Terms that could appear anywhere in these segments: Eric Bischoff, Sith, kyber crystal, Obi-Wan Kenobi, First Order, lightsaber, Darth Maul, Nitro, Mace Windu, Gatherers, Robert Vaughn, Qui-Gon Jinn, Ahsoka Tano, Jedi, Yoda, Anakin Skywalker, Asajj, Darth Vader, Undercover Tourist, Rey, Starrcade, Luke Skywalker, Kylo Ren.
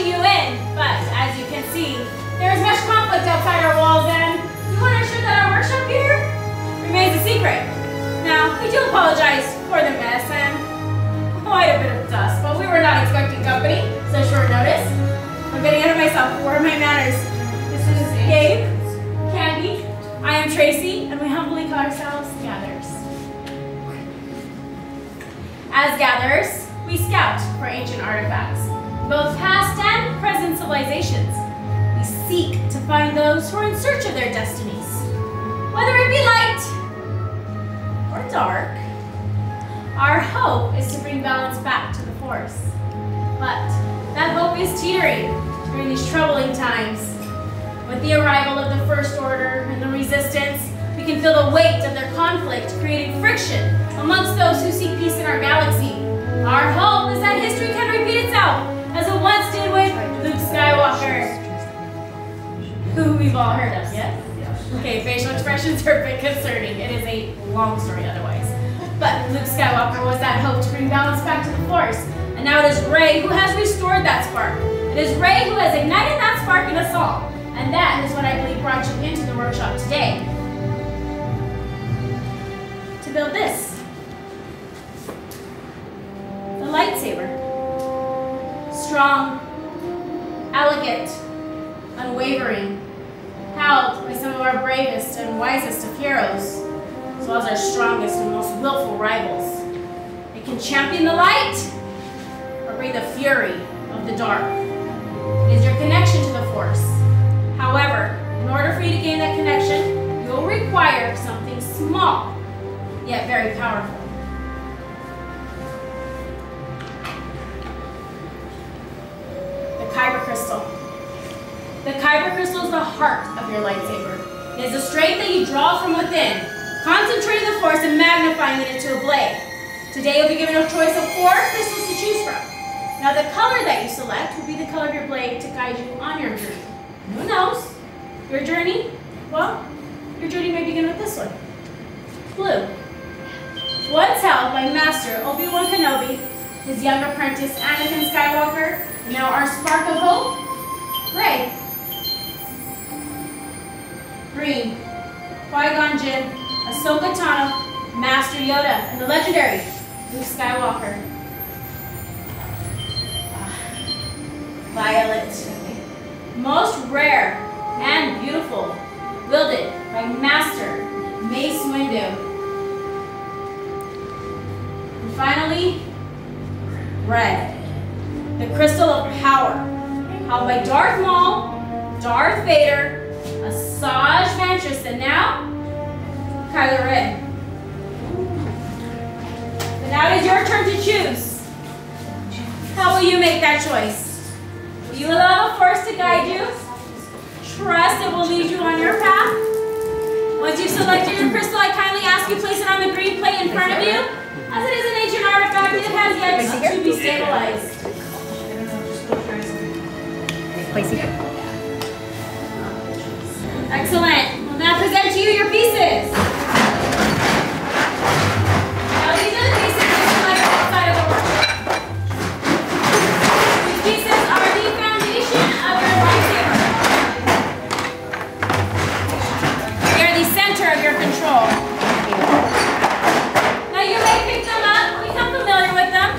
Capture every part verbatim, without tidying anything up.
bring you in, but as you can see, there is much conflict outside our walls, and we want to ensure that our workshop here remains a secret. Now, we do apologize for the mess and quite a bit of dust, but we were not expecting company, so short notice. I'm getting out of myself. Where are my manners? This is Gabe, Candy, I am Tracy, and we humbly call ourselves Gatherers. As Gatherers, we scout for ancient artifacts, both past and present civilizations. We seek to find those who are in search of their destinies, whether it be light or dark. Our hope is to bring balance back to the Force, but that hope is teetering during these troubling times. With the arrival of the First Order and the Resistance, we can feel the weight of their conflict, creating friction amongst those who seek peace in our galaxy. Our hope is that history can repeat itself, as it once did with Luke Skywalker, who we've all heard of, yes? Okay, facial expressions are a bit concerning. It is a long story otherwise. But Luke Skywalker was that hope to bring balance back to the Force, and now it is Rey who has restored that spark. It is Rey who has ignited that spark in us all, and that is what I believe brought you into the workshop today. To build this. Lightsaber. Strong, elegant, unwavering, held by some of our bravest and wisest of heroes, as well as our strongest and most willful rivals. It can champion the light or bring the fury of the dark. It is your connection to the Force. However, in order for you to gain that connection, you'll require something small, yet very powerful. Kyber crystal. The Kyber crystal is the heart of your lightsaber. It is the strength that you draw from within, concentrating the Force and magnifying it into a blade. Today you'll be given a choice of four crystals to choose from. Now the color that you select will be the color of your blade to guide you on your journey. Who knows? Your journey? Well, your journey may begin with this one. Blue. Once held by Master Obi-Wan Kenobi, his young apprentice Anakin Skywalker, now our spark of hope, Rey. Green, Qui-Gon Jinn, Ahsoka Tano, Master Yoda, and the legendary Luke Skywalker. Violet, most rare and beautiful, wielded by Master Mace Windu. And finally, red. The crystal of power, held by Darth Maul, Darth Vader, Asajj Ventress, and now Kylo Ren. But now it is your turn to choose. How will you make that choice? Will you allow the Force to guide you? Trust it will lead you on your path. Once you've selected your crystal, I kindly ask you to place it on the green plate in front of you, as it is an ancient artifact that has yet to be stabilized. Excellent. We'll now present to you your pieces. Now these are the pieces you select outside of the workshop. These pieces are the foundation of your lightsaber. They are the center of your control. Now you may pick them up, become familiar with them,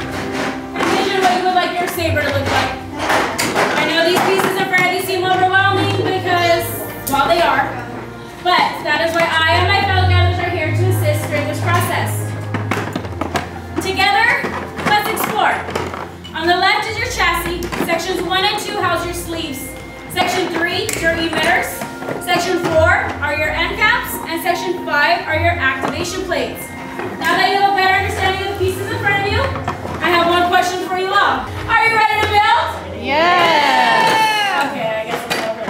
and envision what you would like your saber to look like. These pieces are fairly seem overwhelming because, well, they are, but that is why I and my fellow gatherers are here to assist during this process. Together, let's explore. On the left is your chassis. Sections one and two house your sleeves. Section three, your emitters. Section four are your end caps, and Section five are your activation plates. Now that you have a better understanding of the pieces in front of you, I have one question for you all. Are you ready to build? Yeah. Okay, I guess it's over.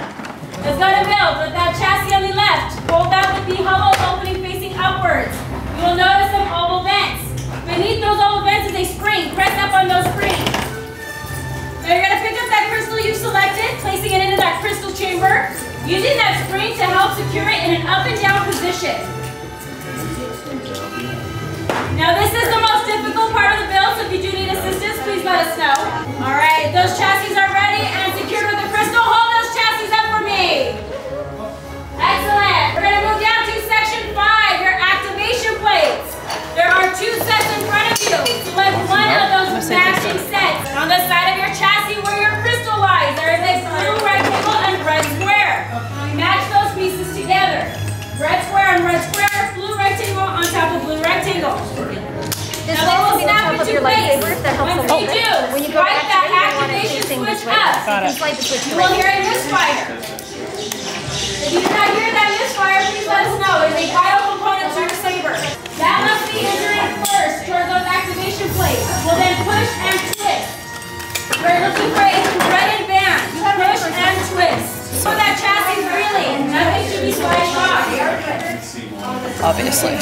Let's go to build. With that chassis on the left, fold out with the hollow opening facing upwards. You will notice some oval vents. Beneath those oval vents is a spring. Press up on those springs. Now you're going to pick up that crystal you selected, placing it into that crystal chamber, using that spring to help secure it in an up and down position. Now this is the most difficult part of the build, so if you do need assistance, please let us know. All right, those chassis are ready and your lightsaber, that helps a lot. When you go back to it, you want to do things this way. Just like the switch. You will hear a misfire. If you do not hear that misfire, please let us know. It is a vital component to your saber. That must be entering first toward those activation plates. We'll then push and twist. We're looking for a threaded band. Push and twist. So that chassis really, nothing should be sliding off. Obviously.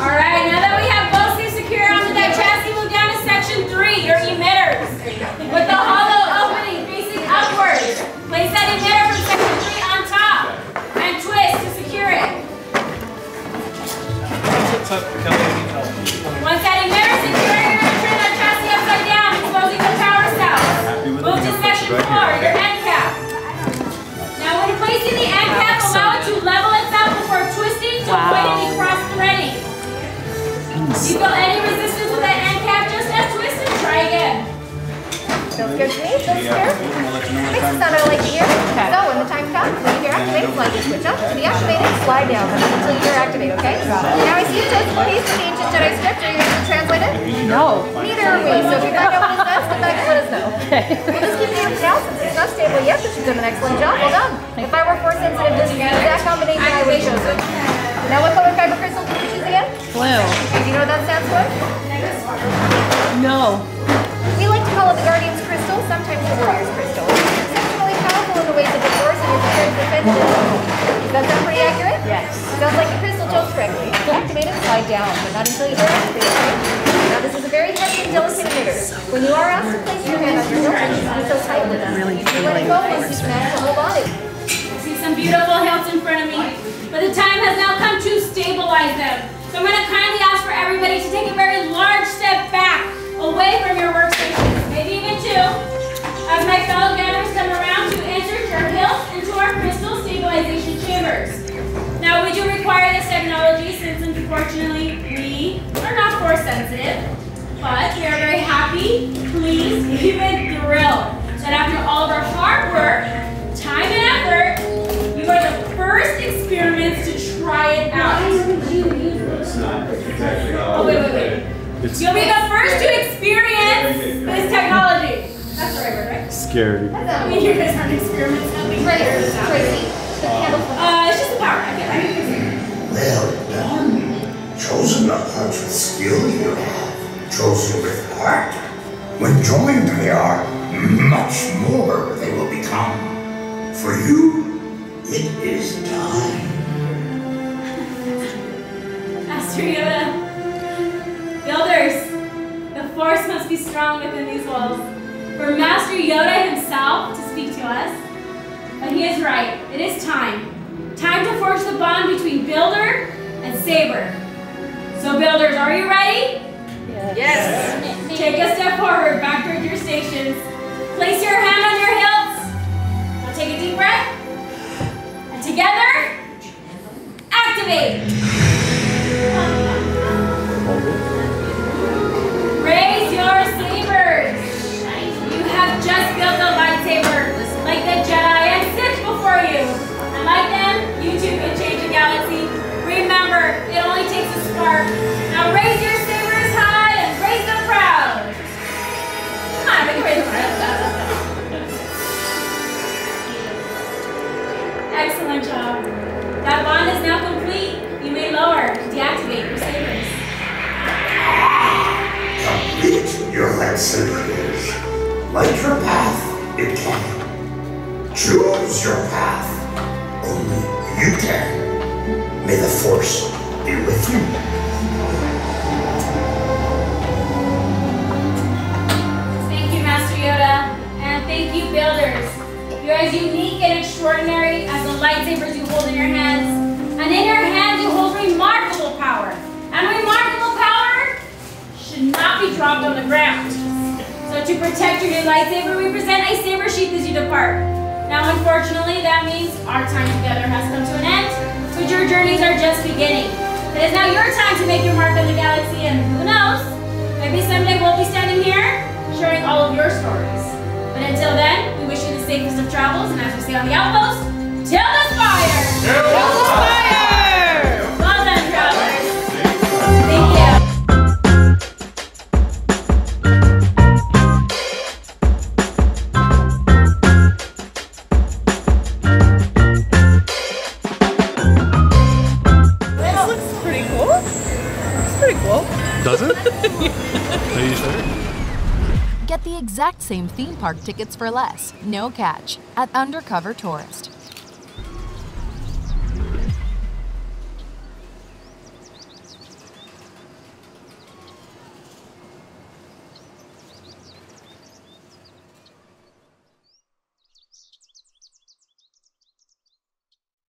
Alright, now that we have both seats secure onto that chassis, look down to section three, your emitters. With the hollow opening facing upward. Place that emitter from section three on top and twist to secure it. Once that emitter is secure, you're going to turn that chassis upside down, exposing the power cells. Move to section four, your end cap. Now when placing the end cap, allow it to level itself before twisting to avoid any cross-threading. You feel any resistance with that end cap, just as twist and try again. Feels good to me, feels fair. This is how I like to hear. So when the time comes, when you're activated, slide your switch up. Deactivated, slide down until you're activated, okay? Now I see it says, please change the Jedi script. Are you going to translate it? No. Neither are we, so if you find out what it says, come back and let us know. We'll just keep doing it now since it's not stable yet, but she's done an excellent job. Well done. If I were force sensitive, this exact combination I would choose it. Now what color Kyber crystal did you choose again? Blue. Do you know what that stands for? No. We like to call it the Guardian's crystal, sometimes the Warrior's crystal. It's exceptionally powerful in the ways that it force and its defenses. Does that pretty accurate? Yes. Sounds like a crystal chose correctly. Activate it, slide down, but not until you hear activated. Now this is a very heavy and delicate emitter. When you are asked to place your hand on your shoulder, you can so tight with us. Really you really focus, you smash the whole body. I see some beautiful hilts in front of me, but the time has now come to stabilize them. So I'm going to kindly ask for everybody to take a very large step back, away from your workstations, maybe even two, as my fellow gatherers come around to enter your hilts into our crystal stabilization chambers. Now we do require this technology since unfortunately we are not force sensitive, but we are very happy, pleased, even thrilled that after all of our hard work, time and effort, you are the first experiments to try it out. That's not exactly how. Oh wait, wait, wait. It's You'll be the first to experience this technology. That's the right word, right? Scary. I mean, you guys aren't experiments, nothing. Crazy. Crazy. Uh, it's just the power, I get it. Well done. Chosen the art with skill you have, chosen with heart. When joined they are, much more they will become. For you, it is time. Master Yoda, builders, the force must be strong within these walls. For Master Yoda himself to speak to us, but he is right. It is time. Time to forge the bond between builder and saber. So builders, are you ready? Yes. yes. yes. Take a step forward, back toward your stations. Place your hand on your hilts. Now take a deep breath. And together, activate. Raise your sabers. You have just built a lightsaber. Like the Jedi and Sith before you. And like them, you too can change the galaxy. Remember, it only takes a spark. Now raise your sabers high and raise them proud. Come on, we can raise them proud. Excellent job. That bond is now complete. You may lower to deactivate your sabers. Complete your lightsaber is. Light your path, it can. Choose your path. Only you can. May the Force be with you. Thank you, Master Yoda, and thank you, builders. You're as unique and extraordinary as the lightsabers you hold in your hands. And in your hands, you hold remarkable power. And remarkable power should not be dropped on the ground. So to protect your new lightsaber, we present a saber sheath as you depart. Now, unfortunately, that means our time together has come to an end, but your journeys are just beginning. It is now your time to make your mark on the galaxy, and who knows, maybe someday we'll be standing here sharing all of your stories. But until then, we wish you the safest of travels, and as we say on the outpost, till the fire! Till the fire! Well done, travelers! Get the exact same theme park tickets for less, no catch, at Undercover Tourist.